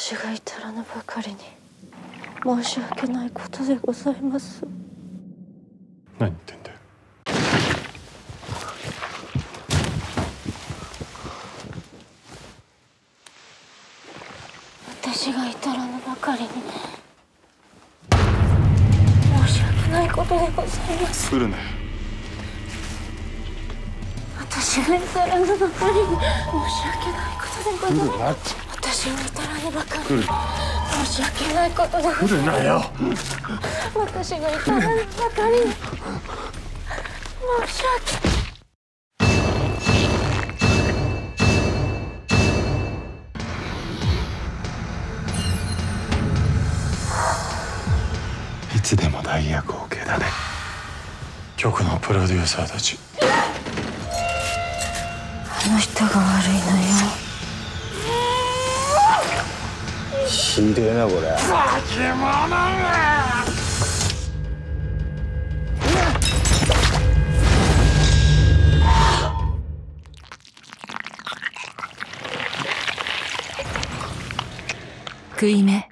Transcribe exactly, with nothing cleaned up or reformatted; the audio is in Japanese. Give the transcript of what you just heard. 私が至らぬばかりに申し訳ないことでございます。何言ってんだよ。私が至らぬばかりに申し訳ないことでございます。来るなよ。私が至らぬばかりに申し訳ないことでございます。私が至らぬばかりに申し訳ないことでございます。来るなよ。私が至らぬばかりに申し訳ない。いつでも大役オーケーだね、局のプロデューサーたち。あの人が悪いのよ。死んでえなこれ。化け物が。食い目。